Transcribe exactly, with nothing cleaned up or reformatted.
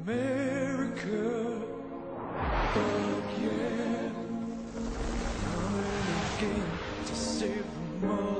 America, again, not again to save them all.